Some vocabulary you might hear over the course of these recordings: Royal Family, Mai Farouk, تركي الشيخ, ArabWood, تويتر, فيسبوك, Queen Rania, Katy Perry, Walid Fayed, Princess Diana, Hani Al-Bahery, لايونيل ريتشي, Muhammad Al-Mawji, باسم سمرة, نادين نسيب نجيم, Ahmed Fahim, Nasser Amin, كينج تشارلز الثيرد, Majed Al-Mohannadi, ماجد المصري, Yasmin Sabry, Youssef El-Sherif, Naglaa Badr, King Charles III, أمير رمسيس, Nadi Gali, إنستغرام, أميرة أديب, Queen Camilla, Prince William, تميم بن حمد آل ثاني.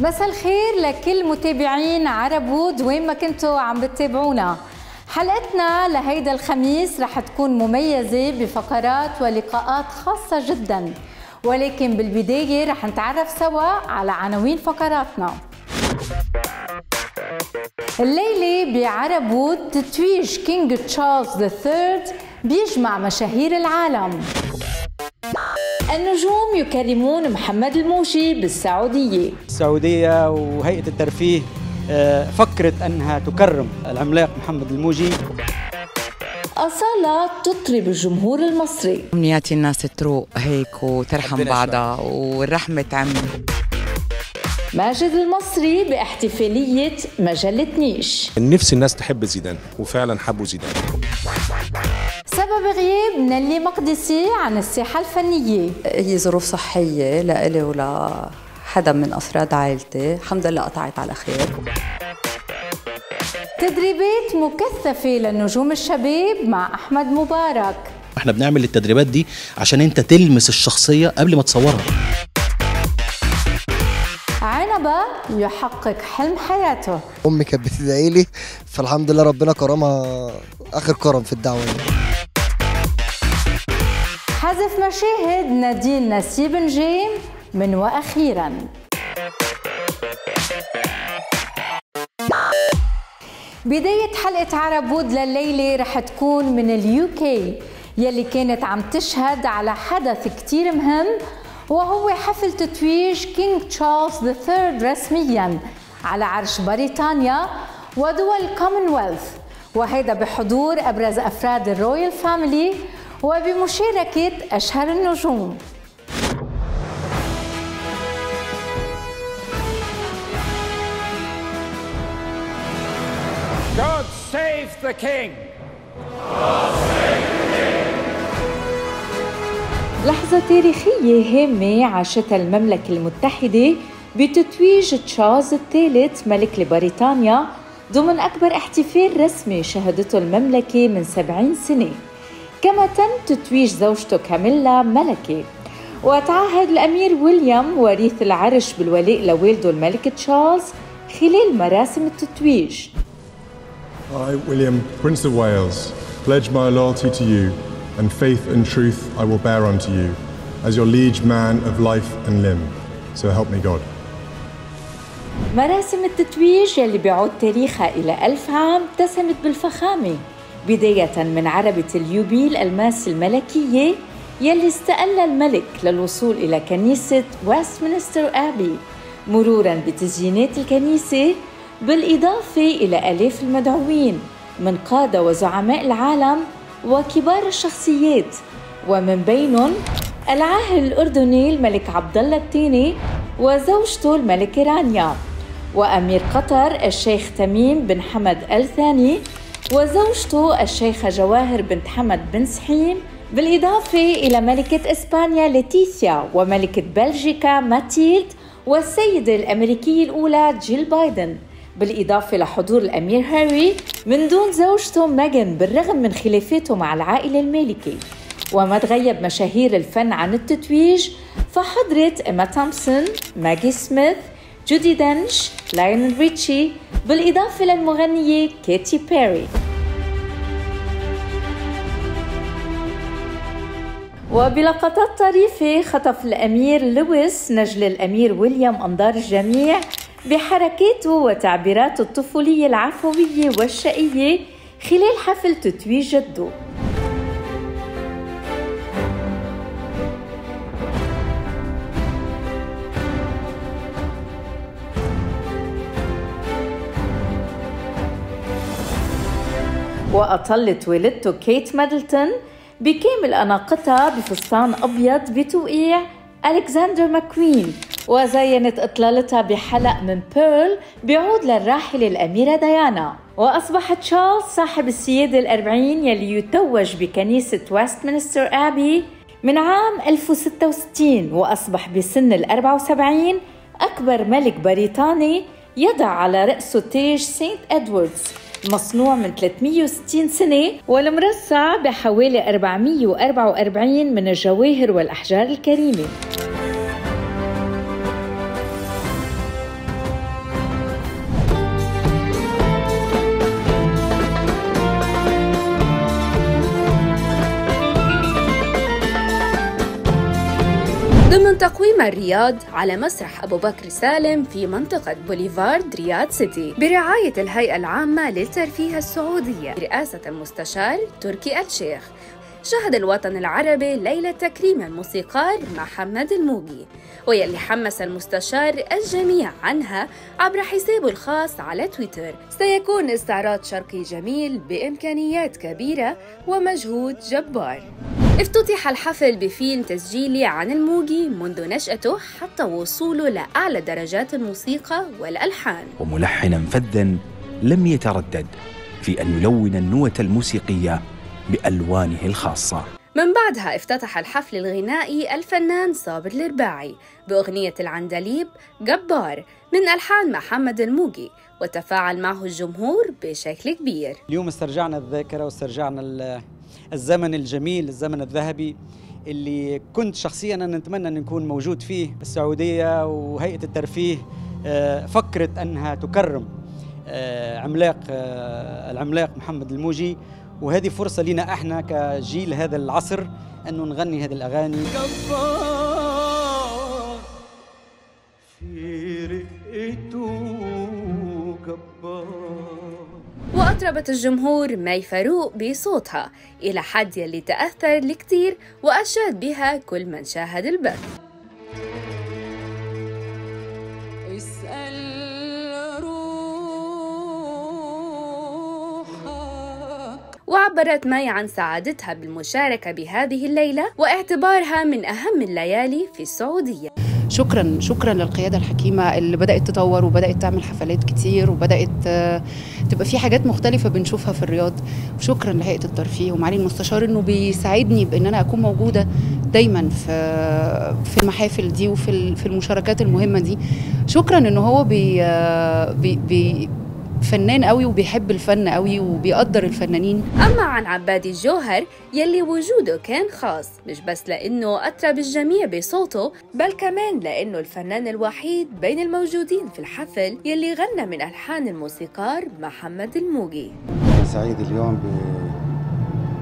مساء الخير لكل متابعين عرب وود وين ما كنتوا عم بتتابعونا. حلقتنا لهيدا الخميس رح تكون مميزة بفقرات ولقاءات خاصة جدا، ولكن بالبداية رح نتعرف سوا على عناوين فقراتنا. الليلة بعرب وود تتويج كينج تشارلز الثيرد بيجمع مشاهير العالم. النجوم يكرمون محمد الموجي بالسعودية. السعودية وهيئة الترفيه فكرت أنها تكرم العملاق محمد الموجي. أصالة تطرب الجمهور المصري. أمنيات الناس تروق هيك وترحم بعضها والرحمة تعم. ماجد المصري باحتفالية مجلة نيش. نفس الناس تحب زيدان وفعلا حبوا زيدان. سبب غياب نالي مقدسي عن الساحة الفنية. هي ظروف صحية لإلي ولحدا من أفراد عائلتي، الحمد لله قطعت على خير. تدريبات مكثفة للنجوم الشباب مع أحمد مبارك. احنا بنعمل التدريبات دي عشان انت تلمس الشخصية قبل ما تصورها. عنبة يحقق حلم حياته. أمي كانت بتدعي لي، فالحمد لله ربنا كرمها آخر كرم في الدعوة. حذف مشاهد نادين نسيب نجيم من وأخيراً. بداية حلقة عرب وود لليلة رح تكون من اليوكي يلي كانت عم تشهد على حدث كتير مهم، وهو حفل تتويج كينج تشارلز الثيرد رسمياً على عرش بريطانيا ودول كومنولث، وهيدا بحضور أبرز أفراد الرويال فاميلي وبمشاركة أشهر النجوم. God save the king. God save the king. لحظة تاريخية هامة عاشتها المملكة المتحدة بتتويج تشارلز الثالث ملك لبريطانيا ضمن أكبر احتفال رسمي شهدته المملكة من 70 سنة. كما تم تتويج زوجته كاميلا ملكة، وتعهد الأمير ويليام وريث العرش بالولاء لوالده الملك تشارلز خلال مراسم التتويج. I, William, Prince of Wales, pledge my loyalty to you, and faith and truth I will bear unto you, as your liege man of life and limb. So help me God. مراسم التتويج يلي بيعود تاريخها إلى 1000 عام اتسمت بالفخامة، بداية من عربة اليوبي الألماس الملكية يلي استقلها الملك للوصول إلى كنيسة ويستمنستر أبي، مروراً بتزيينات الكنيسة، بالإضافة إلى آلاف المدعوين من قادة وزعماء العالم وكبار الشخصيات، ومن بينهم العاهل الأردني الملك عبد الله الثاني وزوجته الملكة رانيا، وأمير قطر الشيخ تميم بن حمد آل ثاني وزوجته الشيخة جواهر بنت حمد بن سحيم، بالإضافة إلى ملكة إسبانيا ليتيسيا وملكة بلجيكا ماتيلد والسيدة الأمريكية الأولى جيل بايدن، بالإضافة لحضور الأمير هاري من دون زوجته ميغان بالرغم من خلافاته مع العائلة المالكة. وما تغيب مشاهير الفن عن التتويج، فحضرت إما تومسون، ماجي سميث، جودي دنش، لايونيل ريتشي، بالإضافة للمغنية كيتي بيري. وبلقطات طريفة خطف الأمير لويس نجل الأمير ويليام أنظار الجميع بحركاته وتعبيراته الطفولية العفوية والشقية خلال حفل تتويج جده. وأطلت والدته كيت ميدلتون بكامل أناقتها بفستان أبيض بتوقيع ألكسندر ماكوين، وزينت إطلالتها بحلق من بيرل بيعود للراحلة الأميرة ديانا. وأصبح تشارلز صاحب السيادة ال40 يلي يتوج بكنيسة ويستمنستر أبي من عام 1066، وأصبح بسن ال74 أكبر ملك بريطاني يضع على رأسه تاج سانت إدواردز مصنوع من 360 سنة والمرصع بحوالي 444 من الجواهر والأحجار الكريمة. ضمن تقويم الرياض على مسرح أبو بكر سالم في منطقة بوليفارد رياض سيتي برعاية الهيئة العامة للترفيه السعودية برئاسة المستشار تركي الشيخ. شهد الوطن العربي ليلة تكريم الموسيقار محمد الموجي، ويلي حمس المستشار الجميع عنها عبر حسابه الخاص على تويتر. سيكون استعراض شرقي جميل بإمكانيات كبيرة ومجهود جبار. افتتح الحفل بفيلم تسجيلي عن الموجي منذ نشأته حتى وصوله لأعلى درجات الموسيقى والألحان، وملحنا فذا لم يتردد في أن يلون النوة الموسيقية بألوانه الخاصة. من بعدها افتتح الحفل الغنائي الفنان صابر الرباعي بأغنية العندليب جبار من ألحان محمد الموجي، وتفاعل معه الجمهور بشكل كبير. اليوم استرجعنا الذاكرة واسترجعنا الزمن الجميل، الزمن الذهبي اللي كنت شخصياً نتمنى أن نكون موجود فيه. السعودية وهيئة الترفيه فكرت أنها تكرم العملاق محمد الموجي، وهذه فرصة لنا احنا كجيل هذا العصر أنه نغني هذه الأغاني. جبار في رئته جبار. وأطربت الجمهور مي فاروق بصوتها إلى حد يلي تأثر لكتير وأشاد بها كل من شاهد البث. وعبرت مي عن سعادتها بالمشاركة بهذه الليلة واعتبارها من أهم الليالي في السعودية. شكرا للقيادة الحكيمة اللي بدأت تطور وبدأت تعمل حفلات كتير وبدأت تبقى في حاجات مختلفة بنشوفها في الرياض، وشكرا لهيئة الترفيه ومعالي المستشار إنه بيساعدني بإن أنا أكون موجودة دايما في المحافل دي وفي المشاركات المهمة دي. شكرا إنه هو فنان قوي وبيحب الفن قوي وبيقدر الفنانين. أما عن عباد الجوهر يلي وجوده كان خاص مش بس لأنه أطرب الجميع بصوته، بل كمان لأنه الفنان الوحيد بين الموجودين في الحفل يلي غنى من ألحان الموسيقار محمد الموجي. أنا سعيد اليوم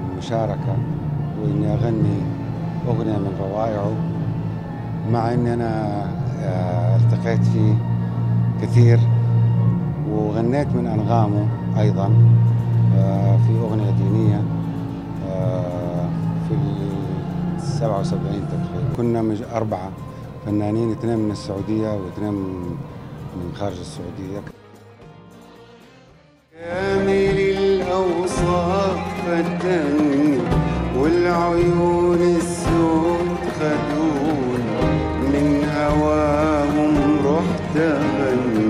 بالمشاركة وإني أغني أغنية من روائعه، مع إن أنا التقيت فيه كثير وغنيت من أنغامه أيضا في أغنية دينية في 77 تقريبا. كنا 4 فنانين، 2 من السعودية و2 من خارج السعودية. كامل الأوصاف فتن والعيون السود خدون من هواهم رحت غني.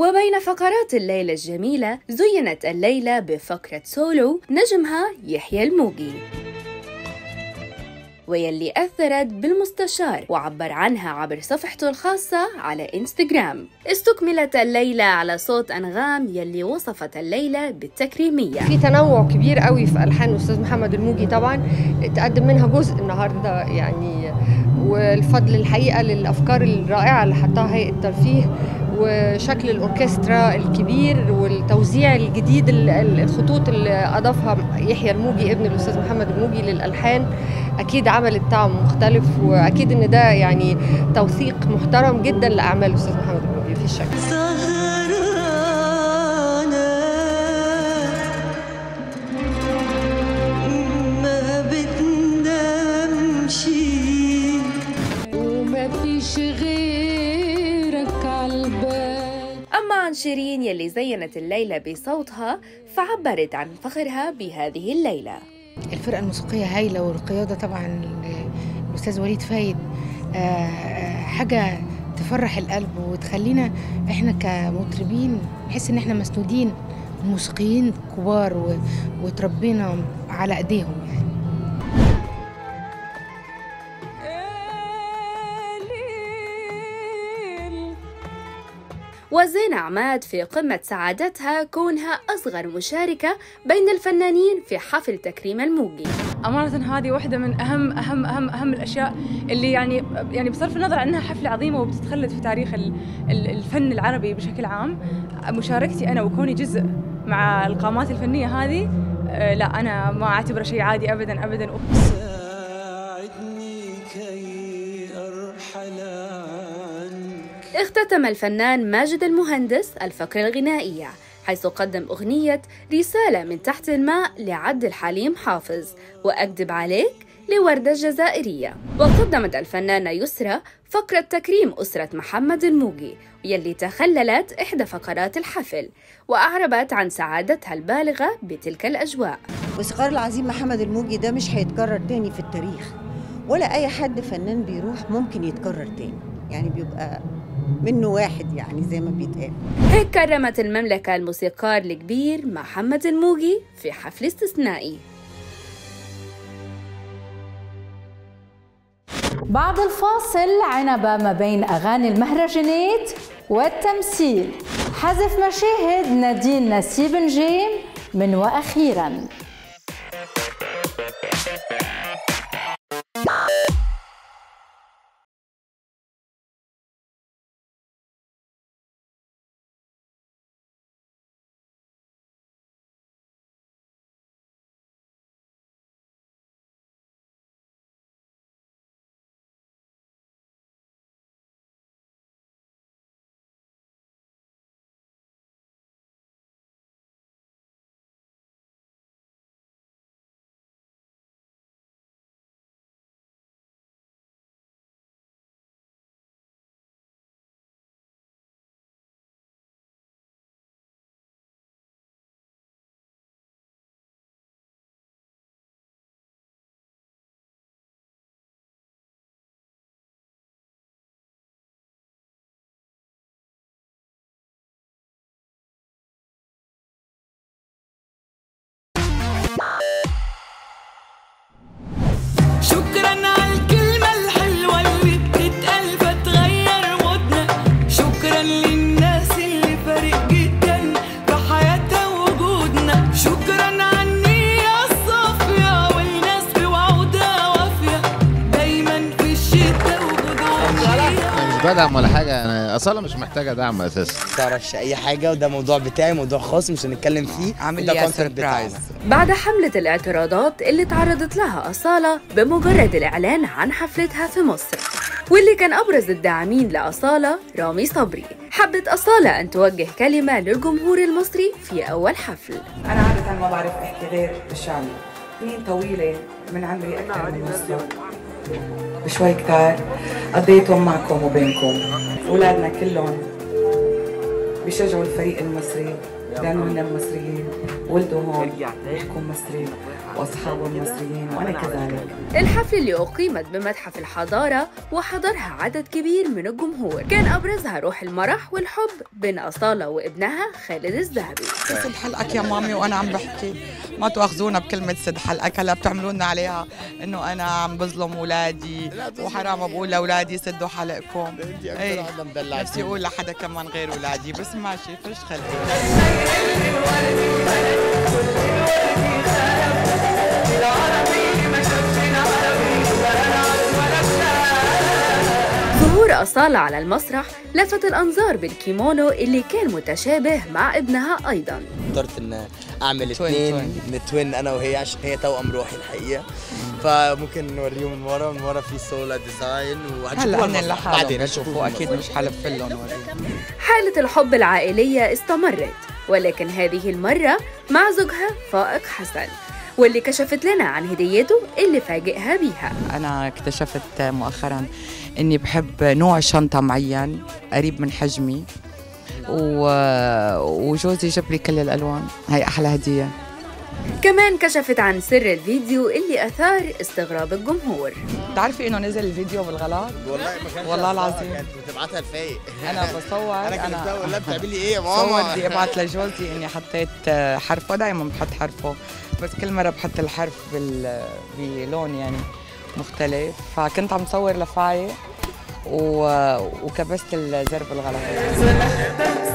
وبين فقرات الليلة الجميلة زينت الليلة بفقرة سولو نجمها يحيى الموجي، ويلي أثرت بالمستشار وعبر عنها عبر صفحته الخاصة على إنستغرام. استكملت الليلة على صوت أنغام يلي وصفت الليلة بالتكريمية. في تنوع كبير قوي في ألحان الأستاذ محمد الموجي، طبعا تقدم منها جزء النهاردة يعني، والفضل الحقيقة للأفكار الرائعة اللي حطها هيئة الترفيه وشكل الأوركسترا الكبير والتوزيع الجديد، الخطوط اللي أضافها يحيى الموجي ابن الأستاذ محمد الموجي للألحان أكيد عملت طعم مختلف، وأكيد إن ده يعني توثيق محترم جدا لأعمال الأستاذ محمد الموجي في الشكل. عن شيرين يلي زينت الليلة بصوتها فعبرت عن فخرها بهذه الليلة. الفرقة الموسيقية هايلة والقيادة طبعا الأستاذ وليد فايد، حاجة تفرح القلب وتخلينا احنا كمطربين نحس ان احنا مسنودين موسيقيين كبار وتربينا على ايديهم يعني. وزينة عماد في قمة سعادتها كونها أصغر مشاركة بين الفنانين في حفل تكريم الموجي. أمانة هذه واحدة من أهم الأشياء اللي يعني بصرف النظر عنها حفلة عظيمة وبتتخلد في تاريخ الفن العربي بشكل عام، مشاركتي أنا وكوني جزء مع القامات الفنية هذه لا أنا ما أعتبره شيء عادي أبدا أبدا. اختتم الفنان ماجد المهندس الفقرة الغنائية حيث قدم أغنية رسالة من تحت الماء لعبد الحليم حافظ وأكذب عليك لوردة الجزائرية، وقدمت الفنانة يسرى فقرة تكريم أسرة محمد الموجي يلي تخللت إحدى فقرات الحفل وأعربت عن سعادتها البالغة بتلك الأجواء. وإصغار العظيم محمد الموجي ده مش هيتكرر تاني في التاريخ، ولا أي حد فنان بيروح ممكن يتكرر تاني، يعني بيبقى منه واحد يعني زي ما بيتقال. هيك كرمت المملكة الموسيقار الكبير محمد الموجي في حفل استثنائي. بعد الفاصل عنبة ما بين أغاني المهرجانات والتمثيل، حذف مشاهد نادين نسيب نجيم من وأخيراً. شكرا على الكلمة الحلوة اللي بتتقال فتغير مودنا، شكرا للناس اللي فارق جدا في حياتها وجودنا، شكرا على النية الصافية والناس بوعودها وافية دايما في الشتاء وجودها. مش بدعم ولا حاجة، أنا أصلا مش محتاجة دعم أساسا، ما تعرفش أي حاجة، وده موضوع بتاعي، موضوع خاص مش هنتكلم فيه، عامل لي كونسرت بتاعي. بعد حملة الاعتراضات اللي تعرضت لها أصالة بمجرد الإعلان عن حفلتها في مصر، واللي كان أبرز الداعمين لأصالة رامي صبري، حبت أصالة أن توجه كلمة للجمهور المصري في أول حفل. أنا عادة ما بعرف أحكي غير الشعبي، مين طويلة من عمري أكثر من نص بشوي، كتار قضيتهم معكم وبينكم، أولادنا كلهم بيشجعوا الفريق المصري لأنه هن مصريين، ولدوا هون بيحكوا مصري وأصحابهم مصريين وأنا كذلك. الحفلة اللي أقيمت بمتحف الحضارة وحضرها عدد كبير من الجمهور كان أبرزها روح المرح والحب بين أصالة وابنها خالد الذهبي. سد حلقك يا مامي وأنا عم بحكي، ما تؤاخذونا بكلمة سد حلقك، هلا بتعملوا لنا عليها إنه أنا عم بظلم أولادي، وحرام بقول لأولادي سدوا حلقكم. إيه نفسي أقول لحدا كمان غير أولادي، بس ماشي فش خلقي. ظهور أصالة على المسرح لفت الأنظار بالكيمونو اللي كان متشابه مع ابنها أيضاً. قدرت إن أعمل توين أنا وهي عشان هي توأم روحي الحقيقة، فممكن نوريهم من ورا، من ورا في سولا ديزاين وهنشوفوها بعدين، هشوفوه أكيد مش حلفلهم وريهم. حالة الحب العائلية استمرت، ولكن هذه المرة مع زوجها فائق حسن، واللي كشفت لنا عن هديته اللي فاجئها بيها. أنا اكتشفت مؤخراً إني بحب نوع شنطة معين قريب من حجمي، وجوزي جاب لي كل الألوان، هي أحلى هدية. كمان كشفت عن سر الفيديو اللي أثار استغراب الجمهور. تعرفي إنه نزل الفيديو بالغلط؟ والله العظيم كانت بتبعتها الفايق. أنا بصور، أنا كنت بقول لها بتعملي إيه يا ماما؟ بدي أبعت لجوزي إني حطيت حرفه، دايماً بحط حرفه، بس كل مرة بحط الحرف بلون يعني مختلف، فكنت عم صور لفايق وكبست الزر بالغلط.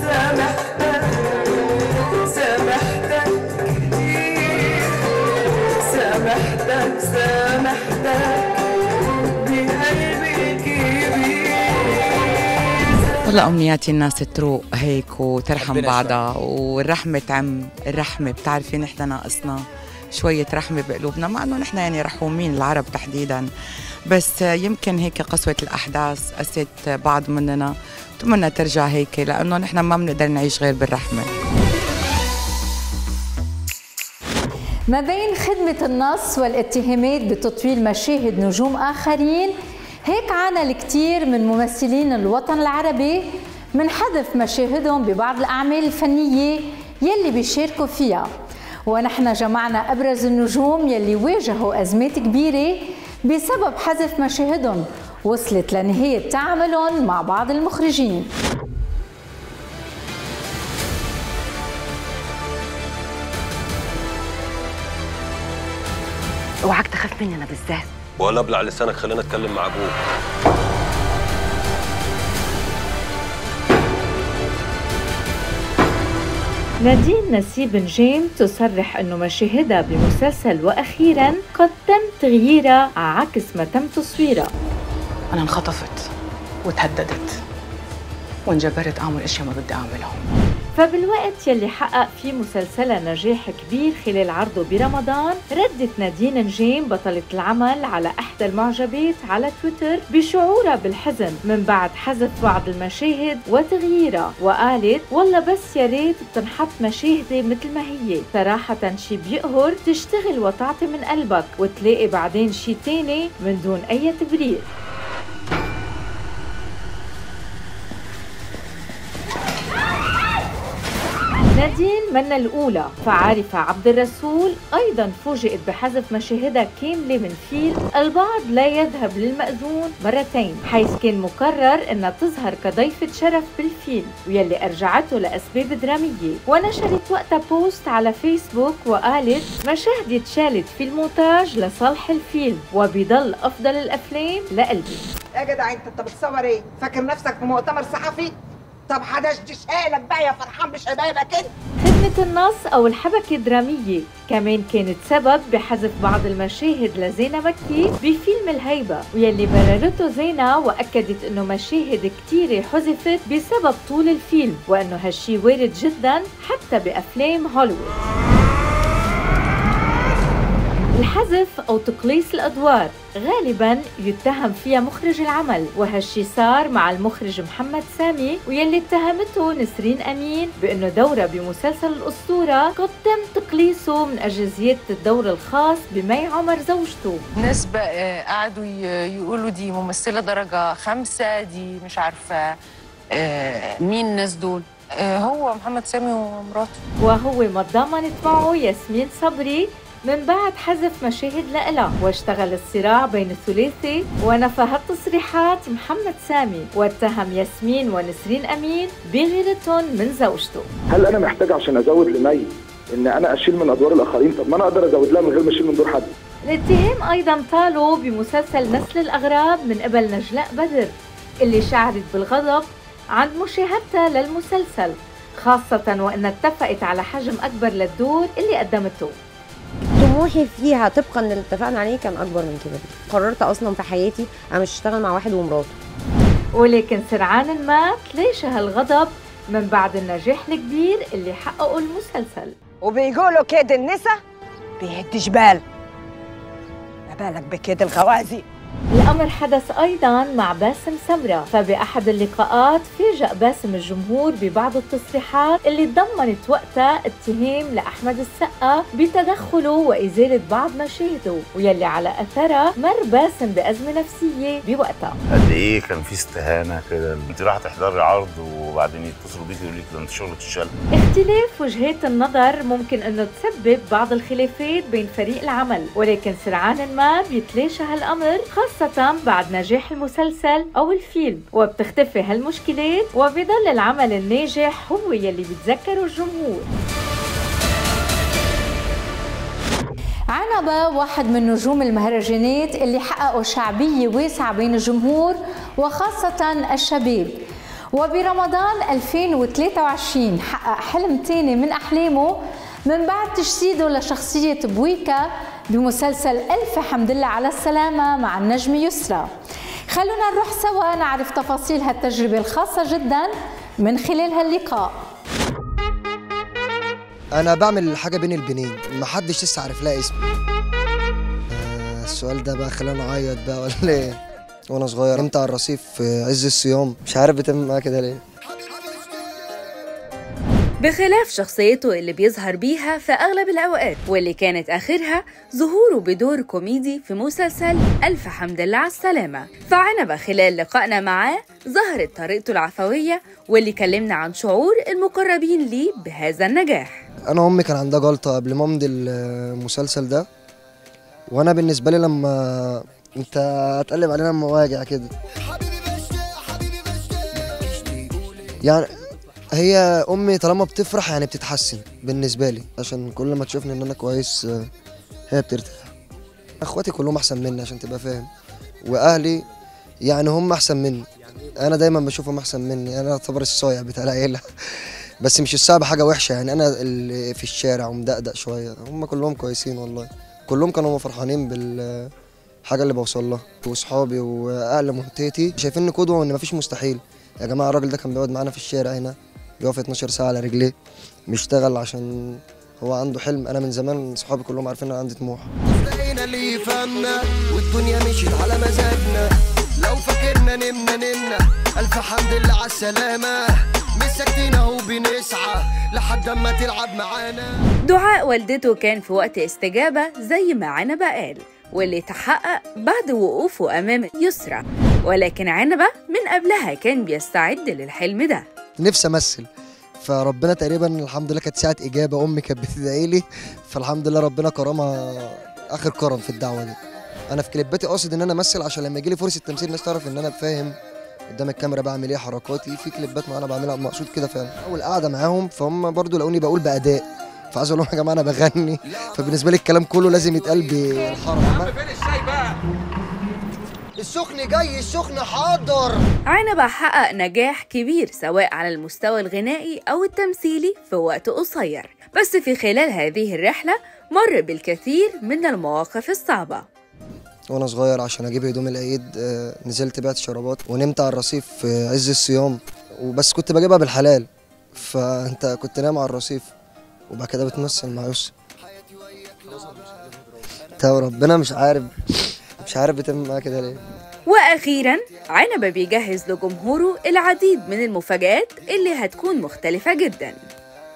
والله أمنياتي الناس تروق هيك وترحم بعضها والرحمة تعم الرحمة. بتعرفي نحن ناقصنا شوية رحمة بقلوبنا، مع أنه نحن يعني رحومين العرب تحديدا، بس يمكن هيك قسوة الأحداث قست بعض مننا. أتمنى ترجع هيك لأنه نحن ما بنقدر نعيش غير بالرحمة. ما بين خدمة النص والاتهامات بتطويل مشاهد نجوم آخرين، هيك عانى الكثير من ممثلين الوطن العربي من حذف مشاهدهم ببعض الأعمال الفنية يلي بيشاركوا فيها، ونحن جمعنا أبرز النجوم يلي واجهوا أزمات كبيرة بسبب حذف مشاهدهم وصلت لنهاية تعاملهم مع بعض المخرجين. اوعك تخاف مني أنا بالذات، ولا ابلع لسانك، خلينا اتكلم مع ابوك. نادين نسيب نجيم تصرح انه مشاهدها بمسلسل واخيرا قد تم تغييرها عكس ما تم تصويرها. انا انخطفت وتهددت وانجبرت اعمل اشياء ما بدي اعملهم. فبالوقت يلي حقق فيه مسلسلها نجاح كبير خلال عرضه برمضان، ردت نادين نجيم بطلة العمل على احدى المعجبات على تويتر بشعورها بالحزن من بعد حذف بعض المشاهد وتغييرها، وقالت والله بس يا ريت بتنحط مشاهدي مثل ما هي، صراحة شي بيقهر تشتغل وتعطي من قلبك وتلاقي بعدين شي تاني من دون اي تبرير. نادين منا الأولى، فعارفة عبد الرسول أيضاً فوجئت بحذف مشاهدها كاملة من فيلم البعض لا يذهب للمأذون مرتين، حيث كان مقرر أنها تظهر كضيفة شرف بالفيلم ويلي أرجعته لأسباب درامية، ونشرت وقتها بوست على فيسبوك وقالت مشاهدي اتشالت في المونتاج لصالح الفيلم وبيضل أفضل الأفلام لقلبي. يا جدع أنت بتصور إيه؟ فاكر نفسك في مؤتمر صحفي؟ طب حدشتش قالك بقى يا فرحان بشبابك كده. خدمة النص أو الحبكة الدرامية كمان كانت سبب بحذف بعض المشاهد لزينة مكي بفيلم الهيبة، ويلي بررته زينة وأكدت إنه مشاهد كتيرة حذفت بسبب طول الفيلم وإنه هالشي وارد جدا حتى بأفلام هوليوود. الحذف أو تقليص الأدوار غالباً يتهم فيها مخرج العمل، وهالشي صار مع المخرج محمد سامي ويلي اتهمته نسرين أمين بأنه دوره بمسلسل الأسطورة قد تم تقليصه من أجل زيادة الدور الخاص بمي عمر زوجته. نسبة قعدوا يقولوا دي ممثلة درجة 5، دي مش عارفة مين الناس دول، هو محمد سامي ومراته. وهو ما تضامنت معه ياسمين صبري من بعد حذف مشاهد لإلها، واشتغل الصراع بين الثلاثي ونفهت تصريحات محمد سامي واتهم ياسمين ونسرين أمين بغيرتهم من زوجته. هل أنا محتاج عشان أزود لمي إن أنا أشيل من أدوار الآخرين؟ طب ما أنا أقدر أزود لها من غير ما أشيل من دور حد. الاتهام أيضاً طالوا بمسلسل نسل الأغراب من قبل نجلاء بدر اللي شعرت بالغضب عند مشاهدتها للمسلسل، خاصة وأنها اتفقت على حجم أكبر للدور اللي قدمته. طموحي فيها طبقا للي اتفقنا عليه كان اكبر من كده، قررت اصلا في حياتي انا مش هشتغل مع واحد ومراته. ولكن سرعان المات ليش هالغضب من بعد النجاح الكبير اللي حققه المسلسل؟ وبيقولوا كيد النساء بيهد جبال، ما بالك بكيد الخوازي. الأمر حدث أيضاً مع باسم سمرة، فبأحد اللقاءات فاجأ باسم الجمهور ببعض التصريحات اللي تضمنت وقتها اتهام لأحمد السقا بتدخله وإزالة بعض مشاهده، ويلي على أثرها مر باسم بأزمة نفسية بوقتها. قد إيه كان في استهانة كده، أنت راح تحضري عرض وبعدين يتصلوا بيك يقولوا لك ده أنت شغلك اتشال. اختلاف وجهات النظر ممكن إنه تسبب بعض الخلافات بين فريق العمل، ولكن سرعان ما بيتلاشى هالأمر خاصة بعد نجاح المسلسل أو الفيلم، وبتختفي هالمشكلات وبيضل العمل الناجح هو يلي بيتذكره الجمهور. عنبة واحد من نجوم المهرجانات اللي حققوا شعبية واسعة بين الجمهور وخاصة الشباب، وبرمضان 2023 حقق حلم تاني من أحلامه من بعد تجسيده لشخصية بويكا بمسلسل ألف حمد لله على السلامة مع النجم يسرى. خلونا نروح سوا نعرف تفاصيل هالتجربة الخاصة جدا من خلال هاللقاء. أنا بعمل حاجة بين البنين، محدش لسه عارف لها اسمي. السؤال ده بقى خلاني أعيط بقى ولا إيه؟ وأنا صغير نمت على الرصيف في عز الصيام، مش عارف بتم معايا كده ليه. بخلاف شخصيته اللي بيظهر بيها في أغلب الأوقات واللي كانت آخرها ظهوره بدور كوميدي في مسلسل ألف حمد لله على السلامة، فعنب خلال لقائنا معاه ظهرت طريقته العفوية واللي كلمنا عن شعور المقربين ليه بهذا النجاح. أنا أمي كان عندها جلطة قبل ما أمضي المسلسل ده، وأنا بالنسبة لي لما أنت هتقلب علينا مواجع كده يعني. هي امي طالما بتفرح يعني بتتحسن بالنسبه لي، عشان كل ما تشوفني ان انا كويس هي بترتاح. اخواتي كلهم احسن مني عشان تبقى فاهم، واهلي يعني هم احسن مني، انا دايما بشوفهم احسن مني. انا اعتبر الصايع بتاع العيله بس مش الصايع بحاجه وحشه يعني، انا اللي في الشارع ومدقدق شويه. هم كلهم كويسين والله، كلهم كانوا فرحانين بالحاجه اللي بوصل لها، واصحابي واهل منطقتي شايفيني قدوه وان مفيش مستحيل. يا جماعه الراجل ده كان بيقعد معانا في الشارع هنا بيقف 12 ساعة على رجليه بيشتغل عشان هو عنده حلم. أنا من زمان صحابي كلهم عارفين أنا عندي طموح. لقينا اللي يفهمنا والدنيا مشيت على مزاجنا، لو فاكرنا نمنا ألف حمد لله على السلامة، مش ساكتين أهو بنسعى لحد أما تلعب معانا. دعاء والدته كان في وقت استجابة زي ما عنبة قال، واللي تحقق بعد وقوفه أمام يسرى، ولكن عنبة من قبلها كان بيستعد للحلم ده. نفسي امثل، فربنا تقريبا الحمد لله كانت ساعه اجابه. امي كانت بتدعي لي، فالحمد لله ربنا كرمها اخر كرم في الدعوه دي. انا في كليباتي قاصد ان انا امثل عشان لما يجي لي فرصه تمثيل الناس تعرف ان انا فاهم قدام الكاميرا بعمل ايه، حركاتي في كليبات معانا بعملها مقصود كده فعلا. اول قاعده معاهم فهم برضو لقوني بقول باداء، فعايز اقول لهم يا جماعه انا بغني، فبالنسبه لي الكلام كله لازم يتقال بالحركه. السخن جاي السخن حاضر. عنب حقق نجاح كبير سواء على المستوى الغنائي أو التمثيلي في وقت قصير، بس في خلال هذه الرحلة مر بالكثير من المواقف الصعبة. وأنا صغير عشان أجيب هدوم العيد نزلت بعت شرابات ونمت على الرصيف في عز الصيام، وبس كنت بجيبها بالحلال، فأنت كنت نايم على الرصيف وبعد كده بتمثل مع يوسف. طب ربنا مش عارف بتم معايا كده ليه. واخيرا عنبة بيجهز لجمهوره العديد من المفاجآت اللي هتكون مختلفه جدا.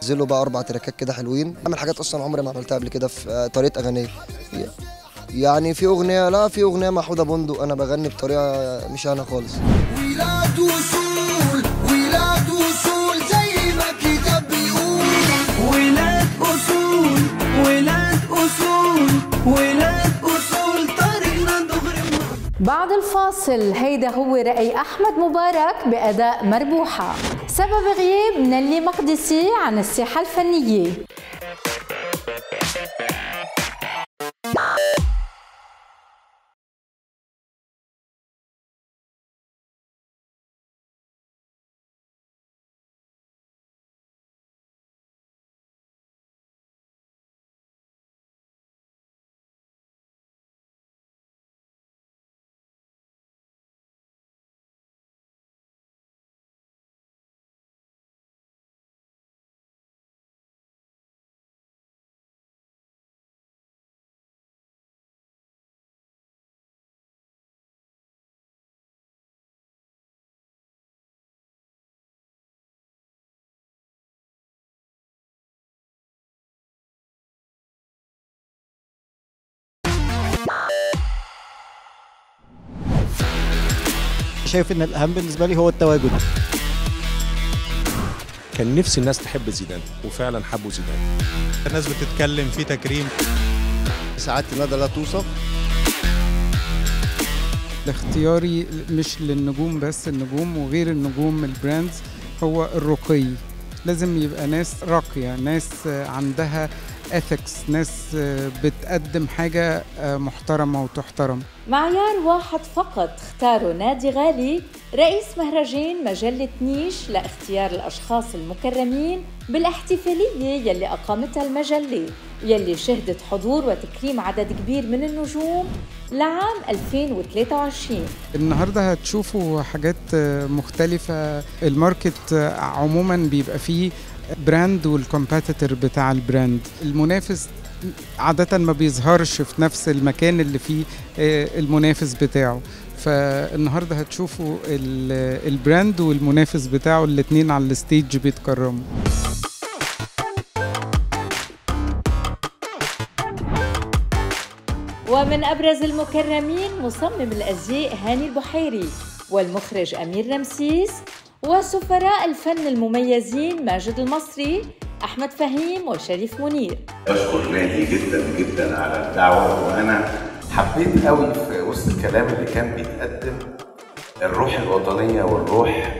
نزلوا بقى 4 تراكات كده حلوين، اعمل حاجات اصلا عمري ما عملتها قبل كده في طريقه اغانيه يعني. في اغنيه لا في اغنيه مع حوده بندق انا بغني بطريقه مش انا خالص. ولاد اصول ولاد اصول زي ما الكتاب بيقول، ولاد اصول ولاد اصول ولاد اصول. بعد الفاصل هيدا هو رأي أحمد مبارك بأداء مربوحة، سبب غياب نالي مقدسي عن الساحة الفنية. شايف ان الاهم بالنسبه لي هو التواجد. كان نفسي الناس تحب زيدان، وفعلا حبوا زيدان. الناس بتتكلم في تكريم، سعادة ندى لا توصف. اختياري مش للنجوم بس، النجوم وغير النجوم البراندز، هو الرقي. لازم يبقى ناس راقيه، ناس عندها ethics، ناس بتقدم حاجة محترمة وتحترم. معيار واحد فقط اختاره نادي غالي رئيس مهرجان مجلة نيش لاختيار الأشخاص المكرمين بالاحتفالية يلي أقامتها المجلة، يلي شهدت حضور وتكريم عدد كبير من النجوم لعام 2023. النهاردة هتشوفوا حاجات مختلفة. الماركت عموما بيبقى فيه براند والكومبيتيتور بتاع البراند، المنافس عادة ما بيظهرش في نفس المكان اللي فيه المنافس بتاعه، فالنهارده هتشوفوا البراند والمنافس بتاعه الاتنين على الستيج بيتكرموا. ومن أبرز المكرمين مصمم الأزياء هاني البحيري والمخرج أمير رمسيس وسفراء الفن المميزين ماجد المصري، أحمد فهيم، وشريف منير. بشكر نادي جدا جدا على الدعوة، وأنا حبيت قوي في وسط الكلام اللي كان بيتقدم الروح الوطنية والروح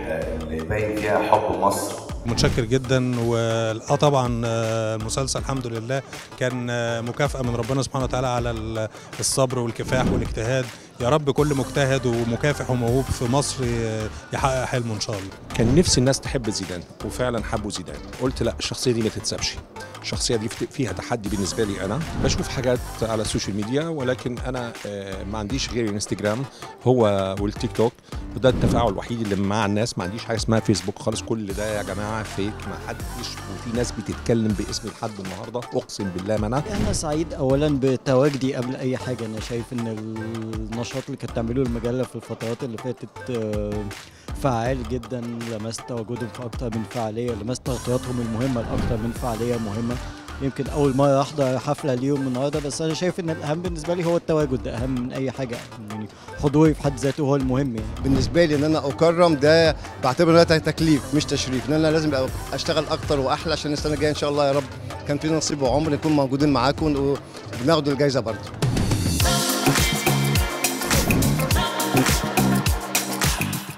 اللي باين فيها حب مصر. متشكر جدا. وطبعا المسلسل الحمد لله كان مكافأة من ربنا سبحانه وتعالى على الصبر والكفاح والاجتهاد. يا رب كل مجتهد ومكافح وموهوب في مصر يحقق حلمه ان شاء الله. كان نفسي الناس تحب زيدان، وفعلا حبوا زيدان. قلت لا، الشخصيه دي ما تتسابش، الشخصيه دي فيها تحدي بالنسبه لي. انا بشوف حاجات على السوشيال ميديا، ولكن انا ما عنديش غير الانستجرام هو والتيك توك، وده التفاعل الوحيد اللي مع الناس. ما عنديش حاجه اسمها فيسبوك خالص. كل ده يا جماعه فيك، ما حدش. وفي ناس بتتكلم باسم الحد النهارده، اقسم بالله ما انا سعيد اولا بتواجدي قبل اي حاجه. انا شايف ان النشاط اللي كانت تعمله المجله في الفترات اللي فاتت فعال جدا. لمست تواجدهم في اكتر من فعاليه، لمست تغطياتهم المهمه لاكتر من فعاليه مهمه. يمكن اول مره احضر حفله اليوم النهارده، بس انا شايف ان الاهم بالنسبه لي هو التواجد، ده اهم من اي حاجه. يعني حضوري في حد ذاته هو المهم. يعني بالنسبه لي ان انا اكرم، ده بعتبره تكليف مش تشريف، ان انا لازم اشتغل اكتر واحلى عشان السنه الجايه ان شاء الله يا رب كان فينا نصيب وعمر نكون موجودين معاكم وبناخد الجايزه برضه.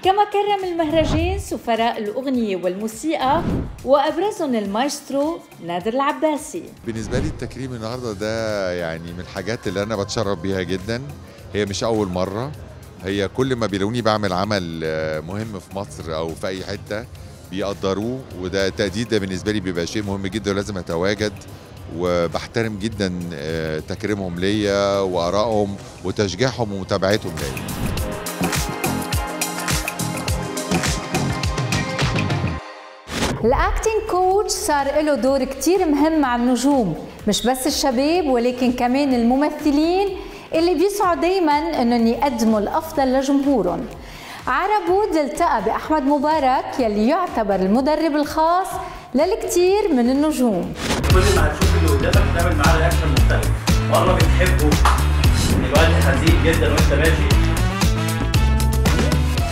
كما كرم المهرجان سفراء الأغنية والموسيقى وأبرزهم المايسترو نادر العباسي. بالنسبة لي التكريم النهاردة ده يعني من الحاجات اللي أنا بتشرف بيها جدا. هي مش أول مرة، هي كل ما بيلاقوني بعمل عمل مهم في مصر أو في أي حتة بيقدروه، وده تقدير بالنسبة لي بيبقى شيء مهم جدا ولازم أتواجد. وبحترم جدا تكريمهم ليا وآرائهم وتشجيعهم ومتابعتهم ليا. الاكتنج كوتش صار له دور كتير مهم مع النجوم، مش بس الشباب ولكن كمان الممثلين اللي بيسعوا دايما انهم يقدموا الافضل لجمهورهم. عربود التقى باحمد مبارك يلي يعتبر المدرب الخاص للكتير من النجوم. كل ما هتشوف اللي قدامك تعمل معاه رياكشن مختلف، والله بتحبه الواد حزين جدا وانت ماشي.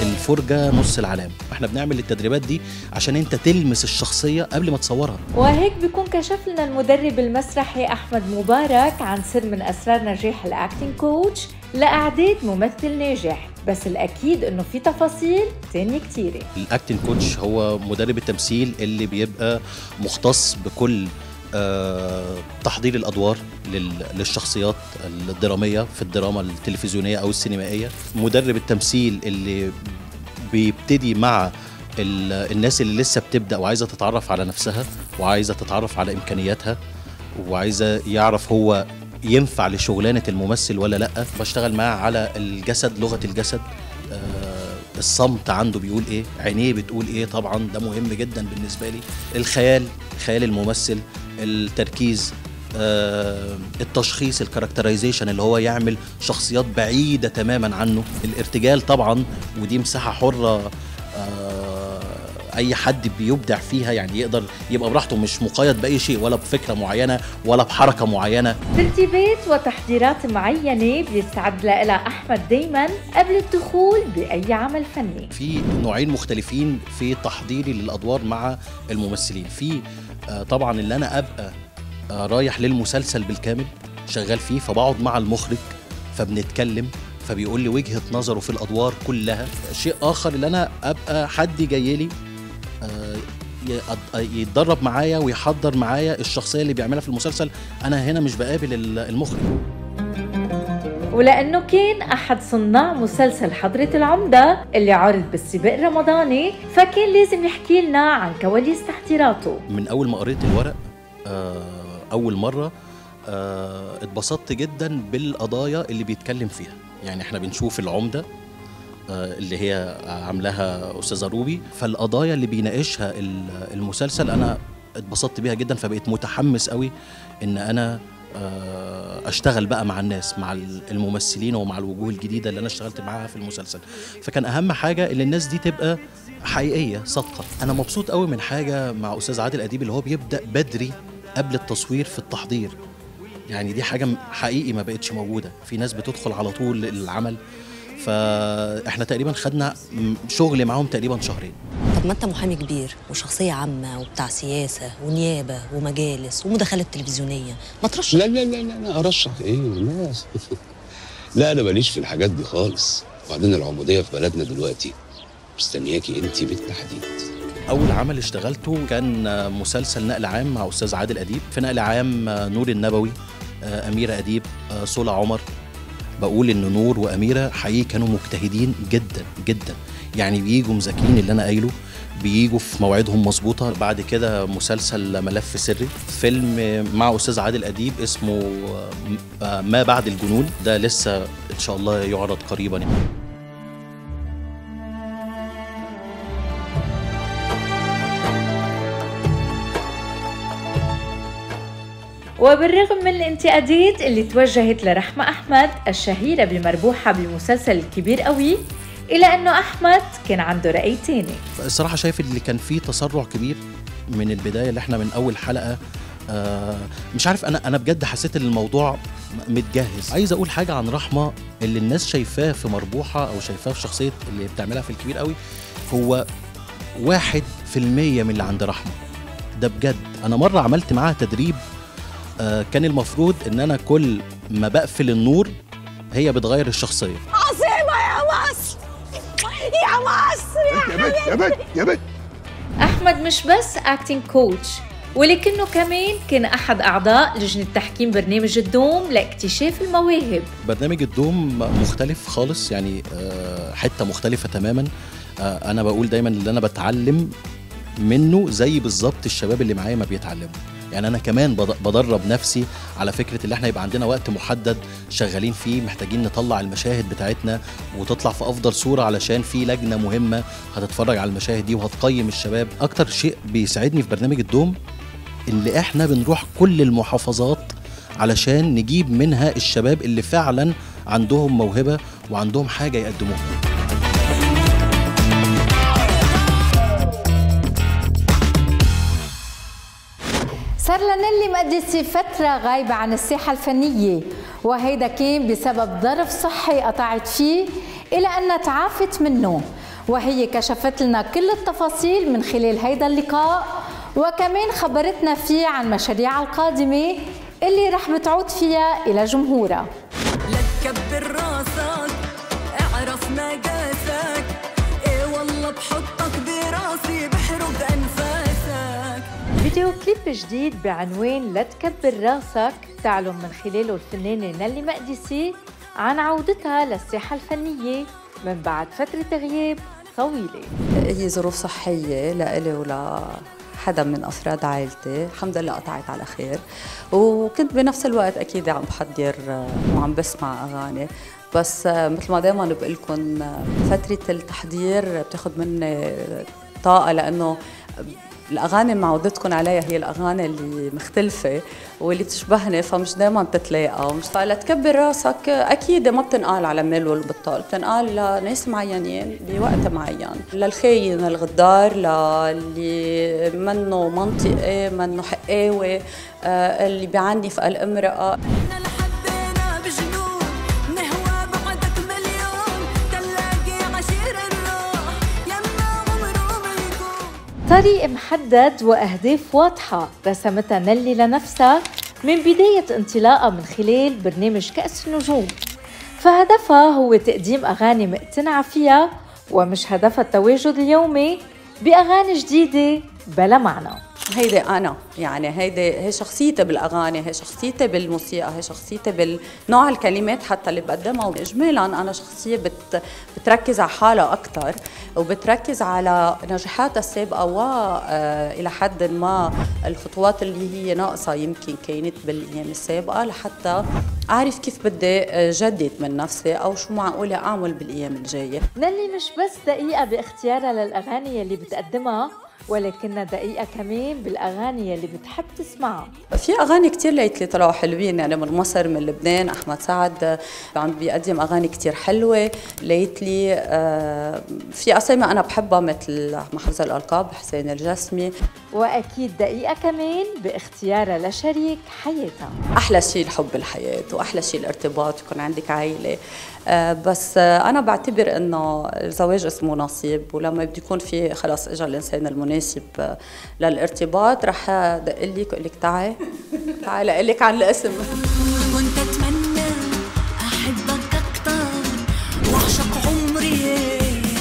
الفرجة نص العلام، احنا بنعمل التدريبات دي عشان انت تلمس الشخصية قبل ما تصورها. وهيك بيكون كشف لنا المدرب المسرحي احمد مبارك عن سر من اسرار نجاح الاكتنج كوتش لاعداد ممثل ناجح، بس الاكيد انه في تفاصيل تانية كتيرة. الاكتنج كوتش هو مدرب التمثيل اللي بيبقى مختص بكل تحضير الأدوار للشخصيات الدرامية في الدراما التلفزيونية أو السينمائية. مدرب التمثيل اللي بيبتدي مع الناس اللي لسه بتبدأ وعايزة تتعرف على نفسها وعايزة تتعرف على إمكانياتها وعايزة يعرف هو ينفع لشغلانة الممثل ولا لأ. بشتغل معاه على الجسد، لغة الجسد، الصمت عنده بيقول ايه، عينيه بتقول ايه، طبعا ده مهم جدا بالنسبه لي. الخيال، خيال الممثل، التركيز، التشخيص، الكاركترايزيشن اللي هو يعمل شخصيات بعيده تماما عنه. الارتجال طبعا، ودي مساحه حره اي حد بيبدع فيها، يعني يقدر يبقى براحته، مش مقيد باي شيء ولا بفكره معينه ولا بحركه معينه. ترتيبات وتحضيرات معينه بيستعد لها احمد دايما قبل الدخول باي عمل فني. في نوعين مختلفين في تحضيري للادوار مع الممثلين، في طبعا اللي انا ابقى رايح للمسلسل بالكامل شغال فيه، فبقعد مع المخرج فبنتكلم فبيقول لي وجهه نظره في الادوار كلها. شيء اخر اللي انا ابقى حد جاي لي يتدرب معايا ويحضر معايا الشخصيه اللي بيعملها في المسلسل. انا هنا مش بقابل المخرج. ولأنه كان أحد صناع مسلسل حضرة العمدة اللي عرض بالسباق رمضاني، فكان لازم يحكي لنا عن كواليس تحضيراته. من أول ما قريت الورق أول مرة اتبسطت جدا بالقضايا اللي بيتكلم فيها. يعني احنا بنشوف العمدة اللي هي عاملاها أستاذة روبي، فالقضايا اللي بيناقشها المسلسل أنا اتبسطت بيها جدا، فبقيت متحمس قوي إن أنا اشتغل بقى مع الناس، مع الممثلين ومع الوجوه الجديده اللي انا اشتغلت معاها في المسلسل. فكان اهم حاجه ان الناس دي تبقى حقيقيه صادقه. انا مبسوط قوي من حاجه مع استاذ عادل اديب اللي هو بيبدا بدري قبل التصوير في التحضير. يعني دي حاجه حقيقي ما بقتش موجوده، في ناس بتدخل على طول للعمل. فاحنا تقريبا خدنا شغل معاهم تقريبا شهرين. طب ما انت محامي كبير وشخصيه عامه وبتاع سياسه ونيابه ومجالس ومداخلات تلفزيونيه، ما ترشح؟ لا لا لا لا، ارشح ايه؟ الناس لا، انا ماليش في الحاجات دي خالص. وبعدين العموديه في بلدنا دلوقتي مستنياكي انت بالتحديد. اول عمل اشتغلته كان مسلسل نقل عام مع استاذ عادل اديب. في نقل عام نور النبوي، اميره اديب، صلى عمر. بقول ان نور واميره حقيقي كانوا مجتهدين جدا جدا، يعني بييجوا مذاكرين اللي انا قايله، بييجوا في مواعيدهم مظبوطه. بعد كده مسلسل ملف سري، فيلم مع استاذ عادل اديب اسمه ما بعد الجنون، ده لسه ان شاء الله يعرض قريبا. وبالرغم من الانتقادات اللي توجهت لرحمة أحمد الشهيرة بالمربوحة بالمسلسل الكبير قوي، إلا أنه أحمد كان عنده رأي تاني. الصراحة شايف اللي كان فيه تسرع كبير من البداية، اللي احنا من أول حلقة مش عارف، أنا بجد حسيت إن الموضوع متجهز. عايز أقول حاجة عن رحمة، اللي الناس شايفاه في مربوحة أو شايفاه في شخصية اللي بتعملها في الكبير قوي، هو 1% من اللي عند رحمة ده بجد. أنا مرة عملت معاها تدريب، كان المفروض ان انا كل ما بقفل النور هي بتغير الشخصيه. عظيمه يا مصر يا مصر يا بنت يا بنت يا بنت. احمد مش بس اكتنج كوتش، ولكنه كمان كان احد اعضاء لجنه تحكيم برنامج الدوم لاكتشاف المواهب. برنامج الدوم مختلف خالص، يعني حته مختلفه تماما. انا بقول دايما اللي انا بتعلم منه زي بالظبط الشباب اللي معايا ما بيتعلموا. يعني أنا كمان بدرب نفسي على فكرة اللي احنا يبقى عندنا وقت محدد شغالين فيه، محتاجين نطلع المشاهد بتاعتنا وتطلع في أفضل صورة، علشان في لجنة مهمة هتتفرج على المشاهد دي وهتقيم الشباب. أكتر شيء بيساعدني في برنامج الدوم اللي احنا بنروح كل المحافظات علشان نجيب منها الشباب اللي فعلا عندهم موهبة وعندهم حاجة يقدموها. صار لنالي مقدسي فترة غايبة عن الساحة الفنية، وهيدا كان بسبب ظرف صحي قطعت فيه، إلى أنها تعافت منه، وهي كشفت لنا كل التفاصيل من خلال هيدا اللقاء، وكمان خبرتنا فيه عن مشاريعها القادمة اللي رح بتعود فيها إلى جمهورها. لا تكبر راسك، اعرف مقاسك، إيه والله بحطك براسي بحرق أنفاسك. فيديو كليب جديد بعنوان لا تكبر راسك تعلم من خلاله الفنانة نالي مقدسي عن عودتها للساحة الفنية من بعد فترة غياب طويلة. هي ظروف صحية لإلي ولحدا من أفراد عائلتي، الحمد لله قطعت على خير. وكنت بنفس الوقت أكيد عم بحضر وعم بسمع أغاني، بس مثل ما دايما بقلكن فترة التحضير بتاخد مني طاقة، لأنه الأغاني اللي معودتكم عليها هي الأغاني اللي مختلفة واللي بتشبهني، فمش دايما بتتلاقى. ومش فلا تكبر راسك أكيد ما بتنقال على ميل والبطال، بتنقال لناس معينين بوقت معين، للخاين، للغدار، للي منه منطقي، منه حقاوي، اللي بيعنف قلب امرأة. طريق محدد وأهداف واضحة رسمتها نالي لنفسها من بداية انطلاقها من خلال برنامج كأس النجوم، فهدفها هو تقديم أغاني مقتنعة فيها، ومش هدفها التواجد اليومي بأغاني جديدة بلا معنى. هيدي أنا يعني هيدي هي شخصيتي بالأغاني، هي شخصيتي بالموسيقى، هي شخصيتي بالنوع الكلمات حتى اللي بقدمها. وإجمالا أنا شخصية بتركز على حالها أكثر وبتركز على نجاحاتها السابقة وإلى حد ما الخطوات اللي هي ناقصة يمكن كانت بالأيام السابقة لحتى أعرف كيف بدي جدد من نفسي أو شو معقولة أعمل بالأيام الجاية. نالي مش بس دقيقة باختيارها للأغاني اللي بتقدمها ولكنها دقيقة كمان بالأغاني اللي بتحب تسمعها. في أغاني كتير لقيت لي طلعوا حلوين، يعني من مصر، من لبنان، أحمد سعد عم بيقدم أغاني كتير حلوة. لقيت لي في أسامي أنا بحبها مثل محفوظ الألقاب، حسين الجسمي. وأكيد دقيقة كمان باختيارها لشريك حياتها. أحلى شيء الحب الحياة وأحلى شيء الارتباط يكون عندك عائلة، بس أنا بعتبر إنه الزواج اسمه نصيب، ولما بده يكون في خلاص إجا الإنسان المناسب للارتباط رح أدق لك وأقول لك تعي تعي أقول لك عن الاسم. كنت أتمنى أحبك أكتر وأعشق عمري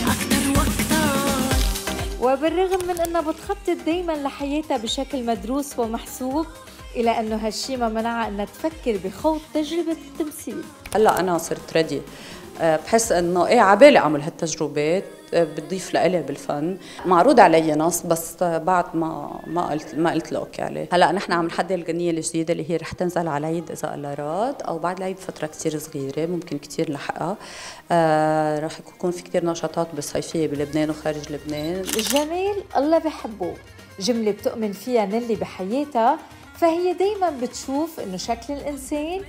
أكتر وأكتر. وبالرغم من إنها بتخطط دايما لحياتها بشكل مدروس ومحسوب، إلى أنه هالشي ما منعها أنها تفكر بخوض تجربة التمثيل. هلا أنا صرت ردي، بحس أنه إيه عبالي أعمل هالتجربات بتضيف لإلي بالفن. معروض علي نص بس بعد ما قلت له أوكي عليه. هلا نحن عم نحضر الغنية الجديدة اللي هي رح تنزل على العيد إذا الله راد أو بعد العيد فترة كتير صغيرة، ممكن كتير لحقها. رح يكون في كتير نشاطات بالصيفية بلبنان وخارج لبنان. الجميل الله بحبه، جملة بتؤمن فيها نالي بحياتها، فهي دايماً بتشوف إنه شكل الإنسان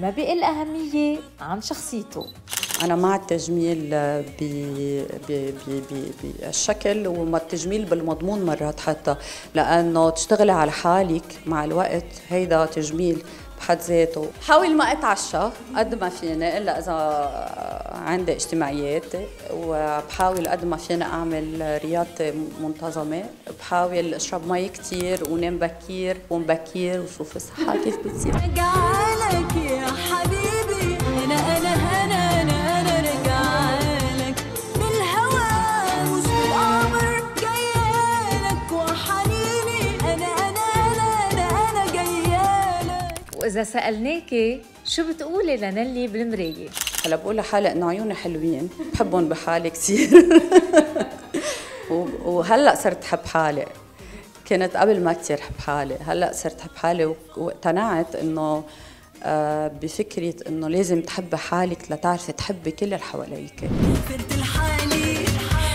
ما بيقل أهمية عن شخصيته. أنا مع التجميل بالشكل ومع التجميل بالمضمون مرات حتى، لأنه تشتغلي على حالك مع الوقت هيدا تجميل بحد ذاته. حاول ما أتعشى قد ما فيني إلا إذا عندي اجتماعيات، وبحاول قد ما فيني أعمل رياضة منتظمة، بحاول أشرب مي كتير ونام بكير وقوم بكير وشوف الصحة كيف بتصير. رجعلك يا حبيبي أنا أنا أنا أنا أنا رجعلك بالهوى والقمر جايالك وحنيني أنا أنا أنا أنا جايالك. وإذا سألناكي شو بتقولي لنالي بالمراية؟ هلا بقول لحالي انه عيوني حلوين، بحبهم بحالي كثير وهلا صرت حب حالي، كنت قبل ما كثير حب حالي، هلا صرت حب حالي واقتنعت انه بفكره انه لازم تحبي حالك لتعرفي تحبي كل اللي حواليك. صرت لحالي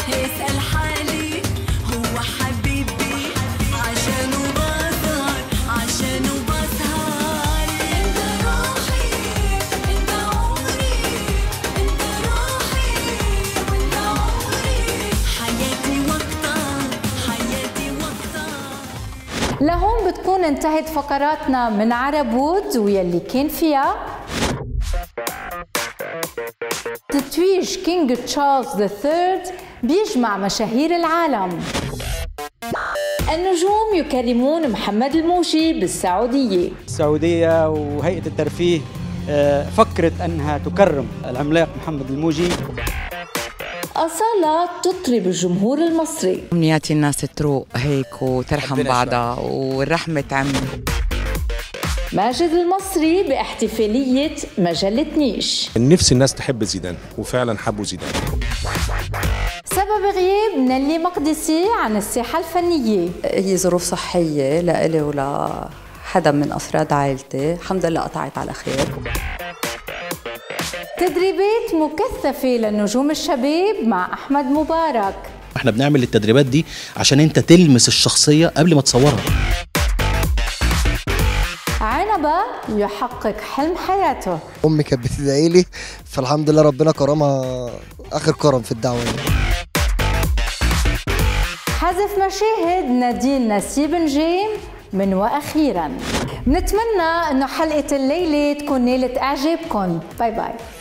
اسال حالي هو حبيبي عشانه بسهر عشانه لهون بتكون انتهت فقراتنا من عرب وود، ويلي كان فيها تتويج كينج تشارلز الثيرد بيجمع مشاهير العالم. النجوم يكرمون محمد الموجي بالسعودية. السعودية وهيئة الترفيه فكرت أنها تكرم العملاق محمد الموجي. أصالة تطرب الجمهور المصري. أمنياتي الناس تروق هيك وترحم بعضها والرحمة تعم. ماجد المصري باحتفالية مجلة نيش. نفس الناس تحب زيدان وفعلا حبوا زيدان. سبب غياب نالي مقدسي عن الساحة الفنية. هي ظروف صحية لإلي ولحدا من أفراد عائلتي، الحمد لله قطعت على خير. تدريبات مكثفة للنجوم الشباب مع أحمد مبارك. احنا بنعمل التدريبات دي عشان انت تلمس الشخصية قبل ما تصورها. عنبة يحقق حلم حياته. أمي كانت بتدعي لي فالحمد لله ربنا كرمها آخر كرم في الدعوة. حذف مشاهد نادين نسيب نجيم من وأخيرا. نتمنى أنه حلقة الليلة تكون نالت إعجابكم. باي باي.